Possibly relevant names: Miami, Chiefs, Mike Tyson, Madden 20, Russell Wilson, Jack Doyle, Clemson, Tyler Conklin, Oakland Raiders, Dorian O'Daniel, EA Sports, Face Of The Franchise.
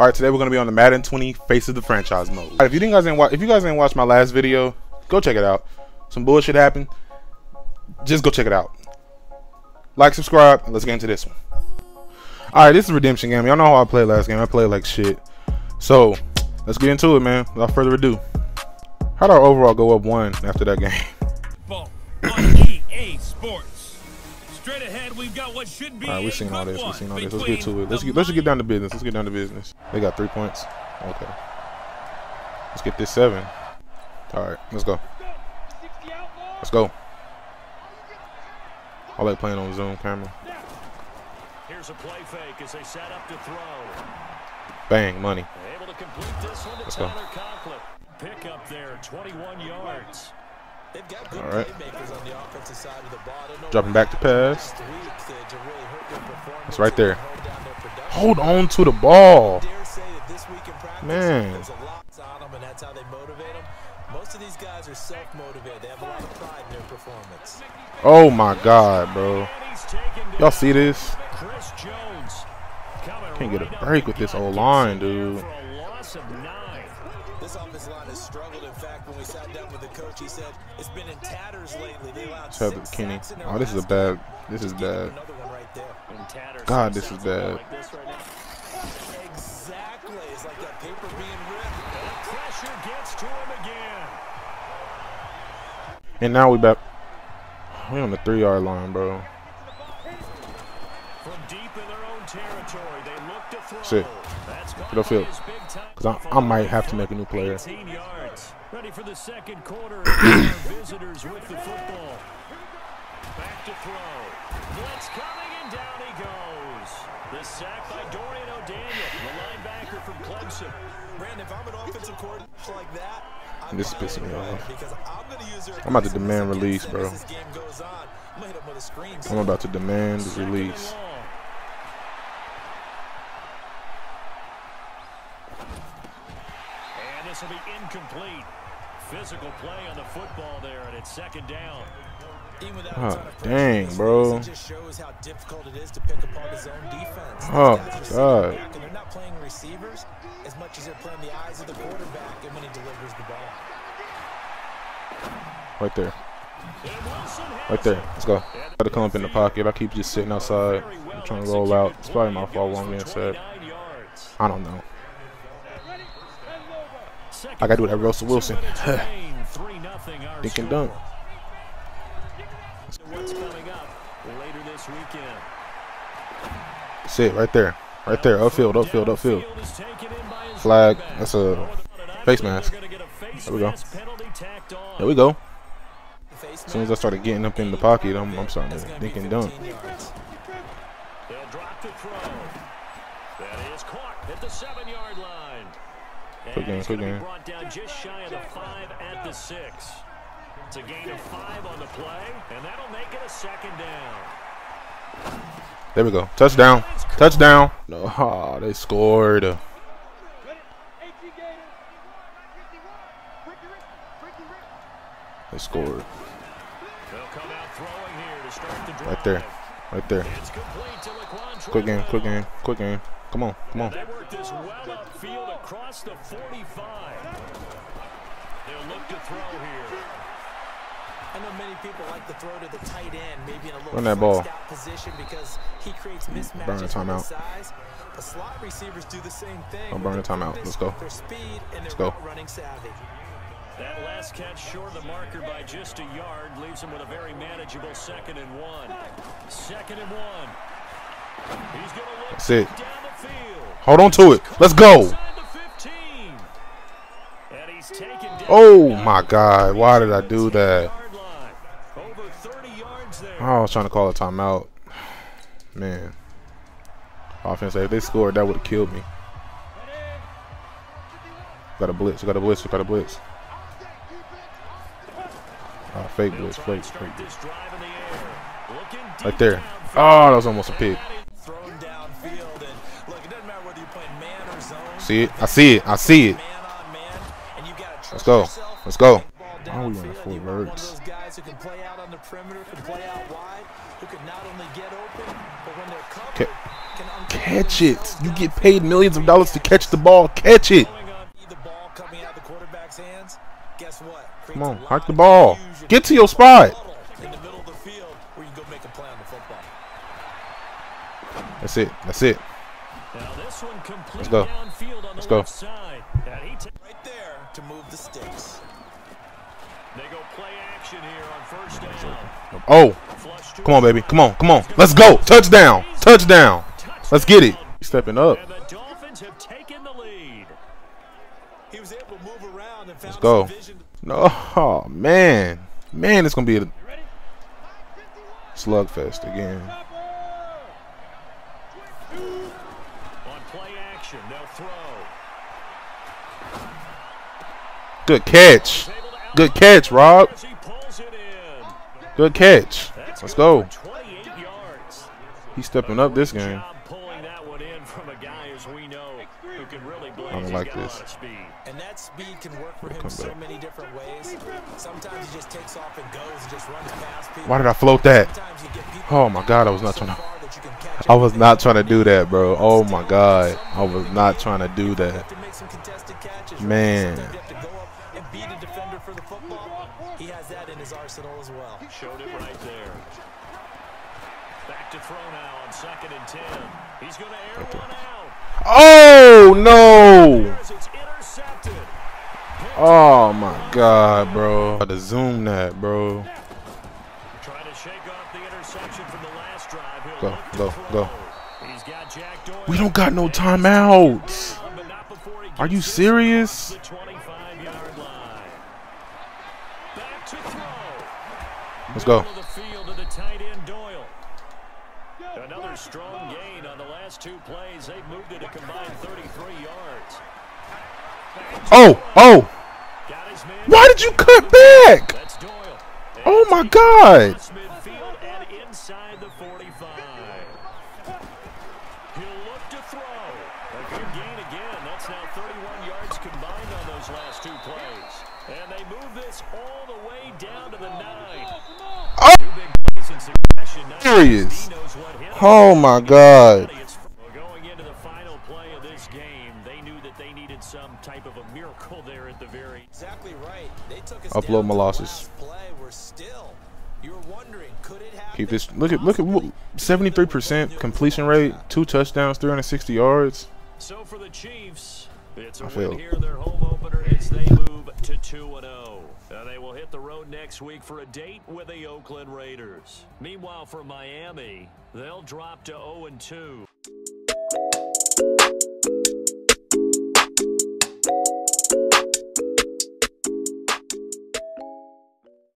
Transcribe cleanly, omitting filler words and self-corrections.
All right, today we're gonna be on the Madden 20 Face of the Franchise mode. All right, if you guys didn't watch my last video, go check it out. Some bullshit happened. Just go check it out. Like, subscribe, and let's get into this one. All right, this is a redemption game. Y'all know how I played last game. I played like shit. So let's get into it, man. Without further ado, how'd our overall go up one after that game? On EA Sports. Straight ahead, we've got what should be. All right, we've seen all this. Let's get to it. Let's get down to business. Let's get down to business. They got 3 points. Okay. Let's get this 7. All right, let's go. Let's go. I like playing on zoom camera. Here's a play fake as they set up to throw. Bang, money. Able to complete this one to Tyler Conklin. Pick up there, 21 yards. They've got good playmakers on the offensive side of the ball. Dropping back to pass. It's right there. Hold on to the ball. Man. Most of these guys are self-motivated. They have a lot of pride in their performance. Oh my God, bro. Y'all see this? Can't get a break with this old line, dude. This offensive line has struggled. In fact, when we sat down with the coach, he said it's been in tatters lately. They allowed 6 sacks in their last game. Oh, this is a bad. This is bad. God, this is bad. Exactly. It's like that paper being ripped. The pressure gets to him again. And now we back. We on the 3-yard line, bro. From deep in their own territory, they look to throw. Shit. Get off field. Because I might have to make a new player. Ready for the second quarter. Visitors with the football. Back to throw. Blitz coming and down he goes. The sack by Dorian O'Daniel, the linebacker from Clemson. Brandon, if I'm an offensive coordinator like that, this is pissing me off. I'm about to demand release, bro. I'm about to demand release. And this will be incomplete. Physical play on the football there, and it's second down. Oh, dang, bro. Oh, God. They're not playing receivers as much as they're playing the eyes of the quarterback and when he delivers the ball. Right there. Right there. Let's go. I gotta come up in the pocket. I keep just sitting outside. I'm trying to roll out. It's probably my fault long inside. I don't know. I gotta do that Russell Wilson. Dink and dunk. What's coming up later this weekend. That's it, right there. Right there. Upfield, upfield, upfield. Flag. That's a face mask. There we go. There we go. As soon as I started getting up in the pocket, I'm starting to dink and dunk. They'll drop the throw. That is caught at the 7-yard line. Quick game, quick game. Brought down just shy of the 5 at the 6. It's a gain of 5 on the play, and that'll make it a second down. There we go. Touchdown. Touchdown. No, oh, they scored. They scored. Right there. Right there. Quick game, quick game, quick game. Come on, come on. They worked this well upfield across the 45. They'll look to throw here. I know many people like to throw to the tight end, maybe in a little flexed out position because he creates mismatches with his size. The slot receivers do the same thing. Don't burn a timeout. Let's go. Their speed and their running savvy. That last catch short of the marker by just a yard leaves him with a very manageable 2nd and 1. 2nd and 1. He's going to look. That's it. Down the field. Hold on to it. Let's go. And he's taken down. Oh my God! Why did I do that? I was trying to call a timeout. Man. Offense, if they scored, that would have killed me. Got a blitz, got a blitz, got a blitz. Fake blitz, fake, fake. Right there. Oh, that was almost a pick. See it? I see it. I see it. Let's go. Let's go. Oh, we want 4 birds. Okay. Catch it. You get paid millions of dollars to catch the ball. Catch it. Come on, hike the ball. Get to your spot. That's it. That's it. Let's go. Let's go. Right there to move the sticks. They go play action here on first down. Oh, come on, baby. Come on. Come on. Let's go. Touchdown. Touchdown. Let's get it. Stepping up. And the Dolphins have taken the lead. He was able to move around and found some vision. Let's go. Oh, man. Man, it's going to be a slugfest again. On play action, they'll throw. Good catch. Good catch, Rob. Good catch. Let's go. He's stepping up this game. I don't like this. And that speed can work for him so many different ways. Sometimes he just takes off and goes and just runs past people. Why did I float that? Oh my God, I was not trying to. I was not trying to do that, bro. Oh my God, I was not trying to do that. Man. He has that in his arsenal as well. Showed it right there. Back to throw now on 2nd and 10. He's going to air one out. Oh no! Oh my God, bro! I had to zoom that, bro. Trying to shake off the interception from the last drive. Go. He's got Jack Doyle. We don't got no timeouts. Are you serious? Let's go. Another strong gain on the last two plays. They've moved it a combined 33 yards. Oh! Why did you cut back? Oh my God! Serious. Oh my God. Going into the final play of this game, they knew that they needed some type of a miracle there at the very exactly right. They took us upload my losses. Keep this. Look at 73% completion rate, 2 touchdowns, 360 yards. So for the Chiefs, it's a win here, their home opener as they move to 2-0. They will hit the road next week for a date with the Oakland Raiders. Meanwhile, for Miami, they'll drop to 0-2.